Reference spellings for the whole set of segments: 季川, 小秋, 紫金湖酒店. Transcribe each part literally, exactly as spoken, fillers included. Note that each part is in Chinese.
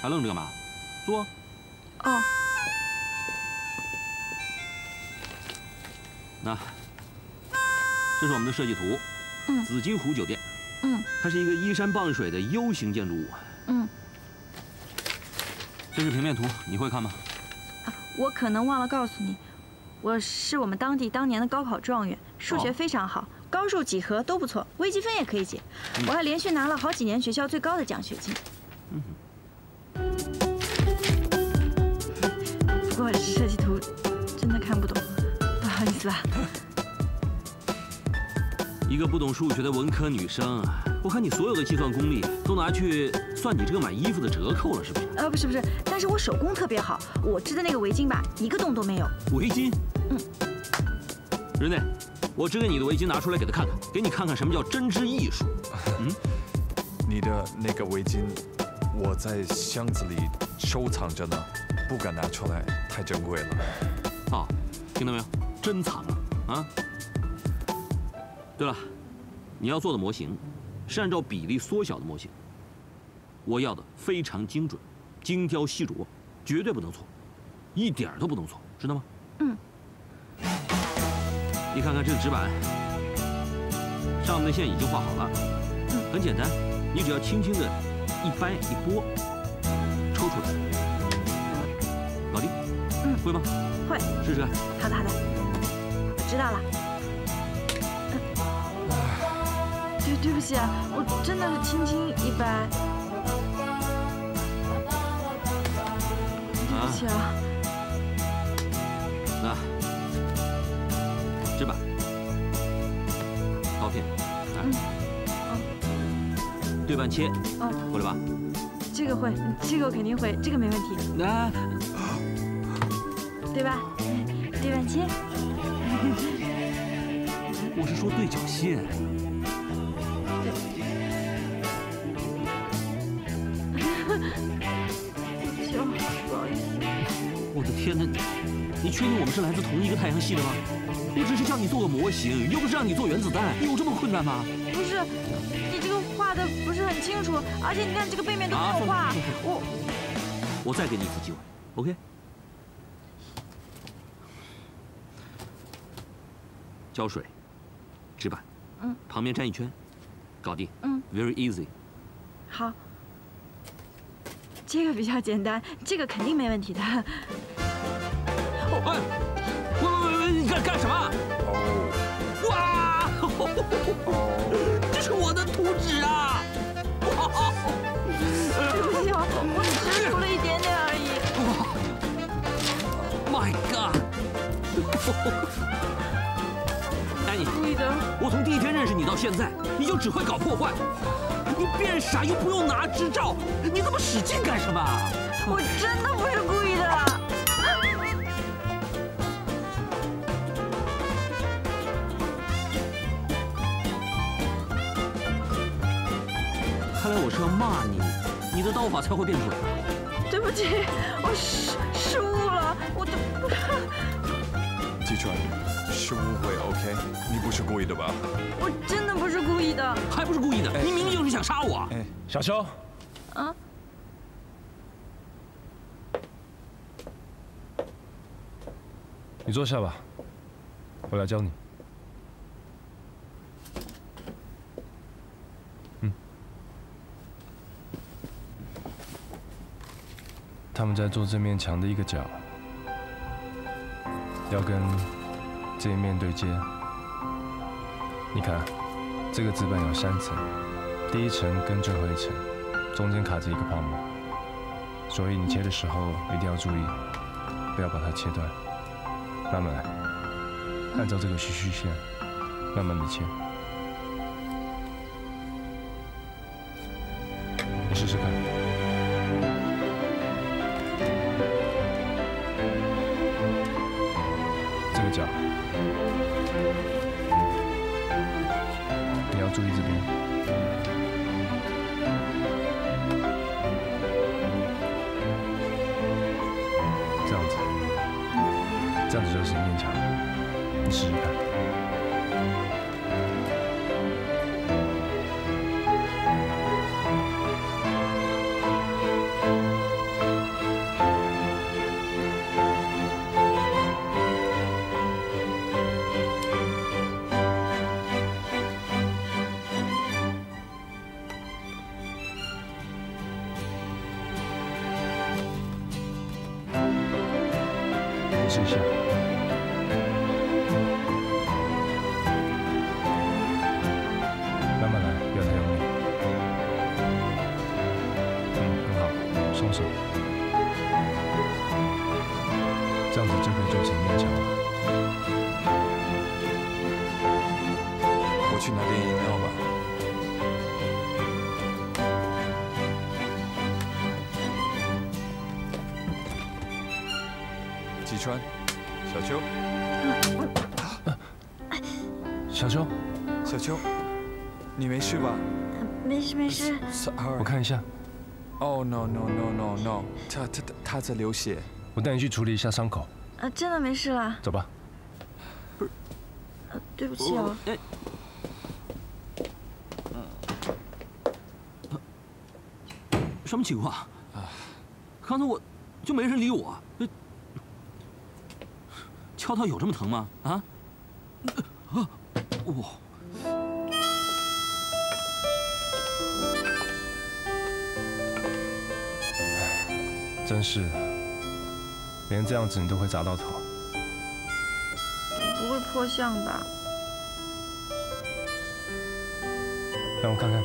还愣着干嘛？坐。哦。那，这是我们的设计图。嗯。紫金湖酒店。嗯。它是一个依山傍水的 U 型建筑物。嗯。这是平面图，你会看吗？啊，我可能忘了告诉你，我是我们当地当年的高考状元，数学非常好。哦 高数、几何都不错，微积分也可以解。我还连续拿了好几年学校最高的奖学金。嗯。不过设计图真的看不懂，不好意思吧。一个不懂数学的文科女生，我看你所有的计算功力都拿去算你这个买衣服的折扣了，是不是？啊，不是不是，但是我手工特别好，我织的那个围巾吧，一个洞都没有。围巾？嗯。人类。 我织给你的围巾拿出来给他看看，给你看看什么叫针织艺术。嗯，你的那个围巾，我在箱子里收藏着呢，不敢拿出来，太珍贵了。哦，听到没有？珍藏了啊！对了，你要做的模型是按照比例缩小的模型，我要的非常精准，精雕细琢，绝对不能错，一点都不能错，知道吗？嗯。 你看看这个纸板，上面的线已经画好了，很简单，你只要轻轻的一掰一拨，抽出来，搞定。嗯，会吗？会，试试看。好的好的，我知道了。嗯、对对不起啊，我真的是轻轻一掰。对不起啊。那、啊。 纸板、刀片，来，嗯，对半切，嗯，会了吧？这个会，这个我肯定会，这个没问题。那，对吧？对半切。我是说对角线。对不起，不好意思。我的天哪，你确定我们是来自同一个太阳系的吗？ 我只是叫你做个模型，又不是让你做原子弹，有这么困难吗？不是，你这个画的不是很清楚，而且你看这个背面都没有画。我，我再给你一次机会 ，OK？ 胶水，纸板，嗯，旁边粘一圈，搞定，嗯 ，very easy。好，这个比较简单，这个肯定没问题的。哎。 你干干什么？哦！哇！这是我的图纸啊！对不起，我只是涂了一点点而已。My God！ 哎，你故意的！我从第一天认识你到现在，你就只会搞破坏。你变傻又不用拿执照，你那么使劲干什么？我真的不是故意的。 看来我是要骂你，你的刀法才会变准。对不起，我失失误了，我都不。季川，是误会 ，OK？ 你不是故意的吧？我真的不是故意的，还不是故意的，你明明就是想杀我。哎，小修。啊。你坐下吧，我来教你。 他们在做这面墙的一个角，要跟这一面对接。你看，这个纸板有三层，第一层跟最后一层，中间卡着一个泡沫，所以你切的时候一定要注意，不要把它切断。慢慢来，按照这个虚虚线，慢慢的切。你试试看。 角，你要注意这边。这样子，这样子就是一面墙，你试试看。身上。慢慢来，不要太用力。嗯，很好，松手。这样子就可以做成面墙了。 去拿点饮料吧。济川，小秋，小秋，小秋，你没事吧？没事没事。我看一下。Oh no no no no no！ 他他他在流血。我带你去处理一下伤口。啊，真的没事了。走吧。不是，呃，对不起啊。 什么情况？啊！刚才我就没人理我，敲到有这么疼吗？啊！啊！哇！真是，连这样子你都会砸到头。不会破相吧？让我看看。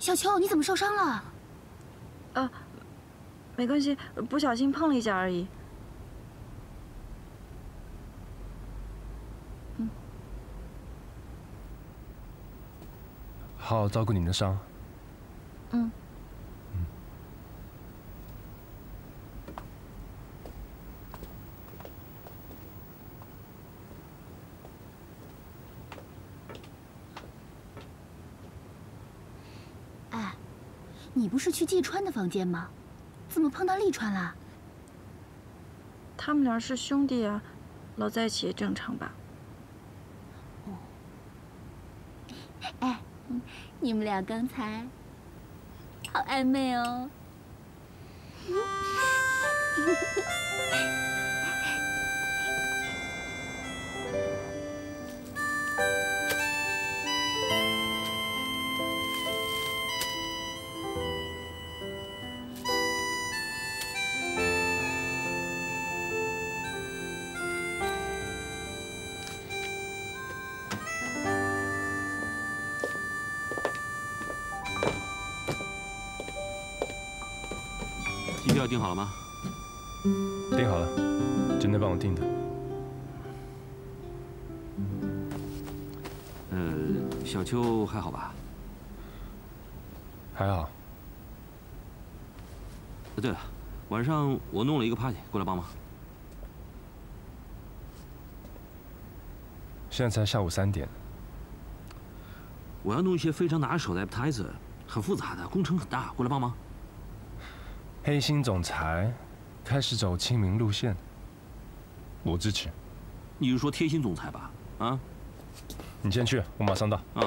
小秋，你怎么受伤了？啊，没关系，不小心碰了一下而已。嗯，好好照顾你的伤。嗯。 你不是去季川的房间吗？怎么碰到立川了？他们俩是兄弟啊，老在一起也正常吧。哦。哎，你们俩刚才好暧昧哦。药订好了吗？订好了，真的帮我订的。呃，小秋还好吧？还好。对了，晚上我弄了一个 party， 过来帮忙。现在才下午三点。我要弄一些非常拿手的 appetizer， 很复杂的，工程很大，过来帮忙。 黑心总裁开始走亲民路线，我支持。你是说贴心总裁吧？啊，你先去，我马上到。啊。